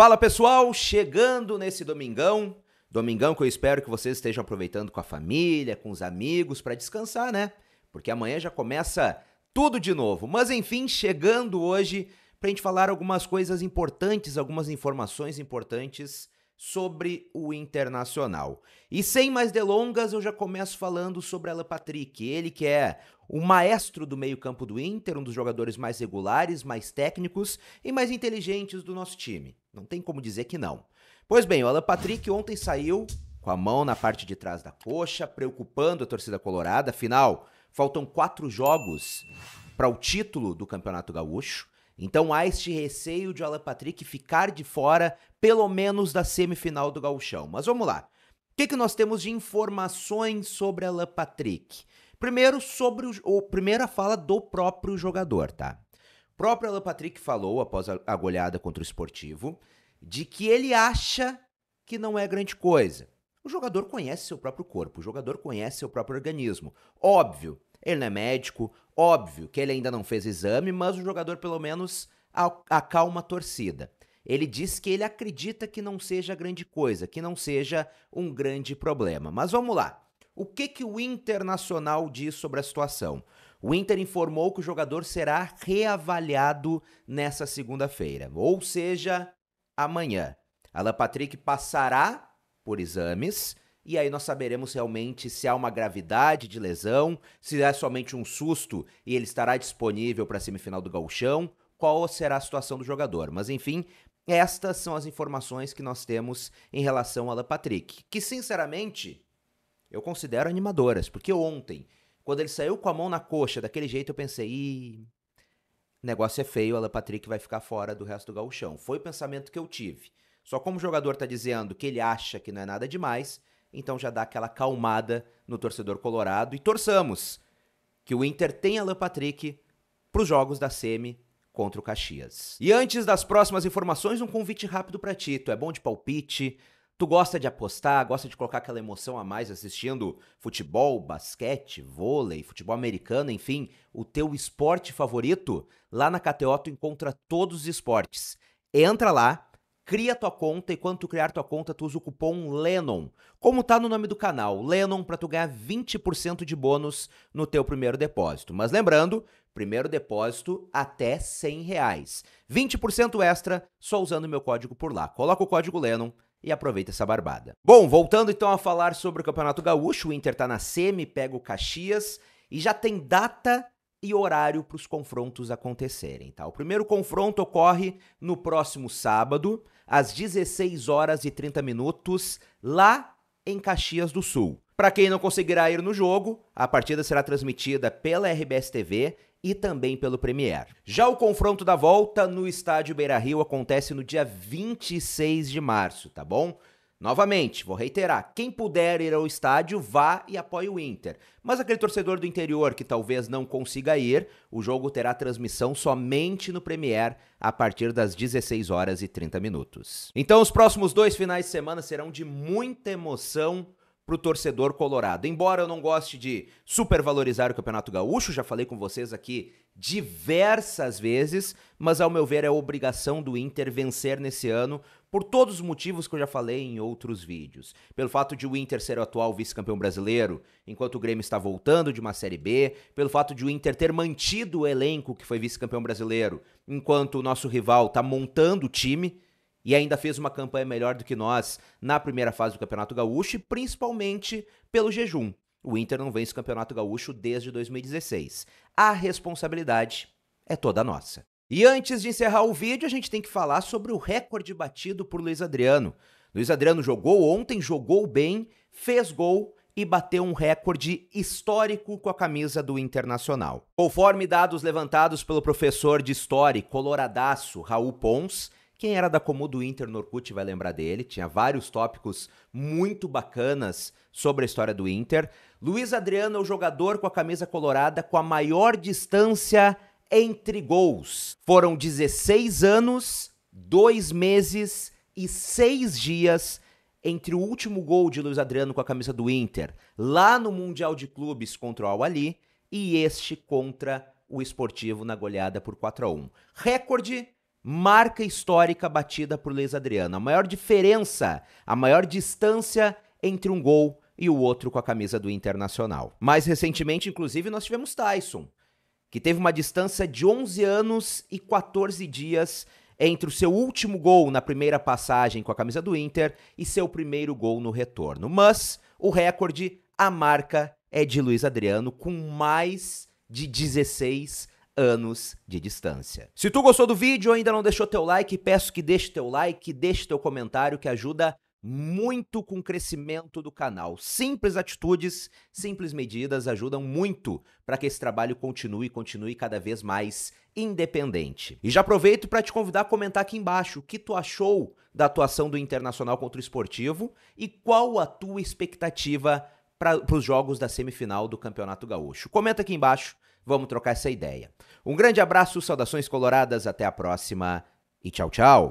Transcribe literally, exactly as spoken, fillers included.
Fala pessoal, chegando nesse domingão, domingão que eu espero que vocês estejam aproveitando com a família, com os amigos, para descansar, né? Porque amanhã já começa tudo de novo. Mas enfim, chegando hoje para a gente falar algumas coisas importantes, algumas informações importantes sobre o Internacional. E sem mais delongas, eu já começo falando sobre Alan Patrick, ele que é o maestro do meio-campo do Inter, um dos jogadores mais regulares, mais técnicos e mais inteligentes do nosso time. Não tem como dizer que não. Pois bem, o Alan Patrick ontem saiu com a mão na parte de trás da coxa, preocupando a torcida colorada. Afinal, faltam quatro jogos para o título do Campeonato Gaúcho. Então há este receio de o Alan Patrick ficar de fora, pelo menos da semifinal do Gauchão. Mas vamos lá. O que, que nós temos de informações sobre Alan Patrick? Primeiro, sobre o, o, primeiro a fala do próprio jogador, tá? O próprio Alan Patrick falou, após a goleada contra o Esportivo, de que ele acha que não é grande coisa. O jogador conhece seu próprio corpo, o jogador conhece seu próprio organismo. Óbvio, ele não é médico, óbvio que ele ainda não fez exame, mas o jogador pelo menos acalma a torcida. Ele diz que ele acredita que não seja grande coisa, que não seja um grande problema. Mas vamos lá, o que, que o Internacional diz sobre a situação? O Inter informou que o jogador será reavaliado nessa segunda-feira, ou seja, amanhã. Alan Patrick passará por exames e aí nós saberemos realmente se há uma gravidade de lesão, se é somente um susto e ele estará disponível para a semifinal do Gauchão, qual será a situação do jogador. Mas enfim, estas são as informações que nós temos em relação ao Alan Patrick, que sinceramente eu considero animadoras, porque ontem, quando ele saiu com a mão na coxa, daquele jeito eu pensei, ih, negócio é feio, o Alan Patrick vai ficar fora do resto do gauchão. Foi o pensamento que eu tive. Só como o jogador tá dizendo que ele acha que não é nada demais, então já dá aquela acalmada no torcedor colorado e torçamos que o Inter tenha Alan Patrick pros jogos da semi contra o Caxias. E antes das próximas informações, um convite rápido pra ti. Tu é bom de palpite? Tu gosta de apostar, gosta de colocar aquela emoção a mais assistindo futebol, basquete, vôlei, futebol americano, enfim, o teu esporte favorito? Lá na K T O tu encontra todos os esportes. Entra lá, cria tua conta e quando tu criar tua conta tu usa o cupom LENON, como tá no nome do canal, LENON, pra tu ganhar vinte por cento de bônus no teu primeiro depósito. Mas lembrando, primeiro depósito até cem reais. vinte por cento extra só usando o meu código por lá. Coloca o código LENON e aproveita essa barbada. Bom, voltando então a falar sobre o Campeonato Gaúcho, o Inter tá na semi, pega o Caxias e já tem data e horário para os confrontos acontecerem, tá? O primeiro confronto ocorre no próximo sábado, às dezesseis horas e trinta minutos, lá em Caxias do Sul. Para quem não conseguirá ir no jogo, a partida será transmitida pela R B S T V e também pelo Premier. Já o confronto da volta no estádio Beira Rio acontece no dia vinte e seis de março, tá bom? Novamente, vou reiterar, quem puder ir ao estádio, vá e apoie o Inter. Mas aquele torcedor do interior que talvez não consiga ir, o jogo terá transmissão somente no Premier a partir das dezesseis horas e trinta minutos. Então os próximos dois finais de semana serão de muita emoção para o torcedor colorado. Embora eu não goste de supervalorizar o Campeonato Gaúcho, já falei com vocês aqui diversas vezes, mas ao meu ver é obrigação do Inter vencer nesse ano por todos os motivos que eu já falei em outros vídeos. Pelo fato de o Inter ser o atual vice-campeão brasileiro, enquanto o Grêmio está voltando de uma Série B, pelo fato de o Inter ter mantido o elenco que foi vice-campeão brasileiro, enquanto o nosso rival está montando o time, e ainda fez uma campanha melhor do que nós na primeira fase do Campeonato Gaúcho e principalmente pelo jejum. O Inter não vence o Campeonato Gaúcho desde dois mil e dezesseis. A responsabilidade é toda nossa. E antes de encerrar o vídeo, a gente tem que falar sobre o recorde batido por Luiz Adriano. Luiz Adriano jogou ontem, jogou bem, fez gol e bateu um recorde histórico com a camisa do Internacional. Conforme dados levantados pelo professor de História coloradaço Raul Pons, quem era da Comum do Inter no Orkut vai lembrar dele, tinha vários tópicos muito bacanas sobre a história do Inter. Luiz Adriano é o jogador com a camisa colorada com a maior distância entre gols. Foram dezesseis anos, dois meses e seis dias entre o último gol de Luiz Adriano com a camisa do Inter, lá no Mundial de Clubes contra o Al Ahly, e este contra o Esportivo na goleada por quatro a um. Recorde Marca histórica batida por Luiz Adriano. A maior diferença, a maior distância entre um gol e o outro com a camisa do Internacional. Mais recentemente, inclusive, nós tivemos Tyson, que teve uma distância de onze anos e quatorze dias entre o seu último gol na primeira passagem com a camisa do Inter e seu primeiro gol no retorno. Mas o recorde, a marca, é de Luiz Adriano, com mais de dezesseis anos de distância. Se tu gostou do vídeo e ainda não deixou teu like, peço que deixe teu like, deixe teu comentário, que ajuda muito com o crescimento do canal. Simples atitudes, simples medidas ajudam muito para que esse trabalho continue e continue cada vez mais independente. E já aproveito para te convidar a comentar aqui embaixo o que tu achou da atuação do Internacional contra o Esportivo e qual a tua expectativa para os jogos da semifinal do Campeonato Gaúcho. Comenta aqui embaixo, vamos trocar essa ideia. Um grande abraço, saudações coloradas, até a próxima e tchau, tchau!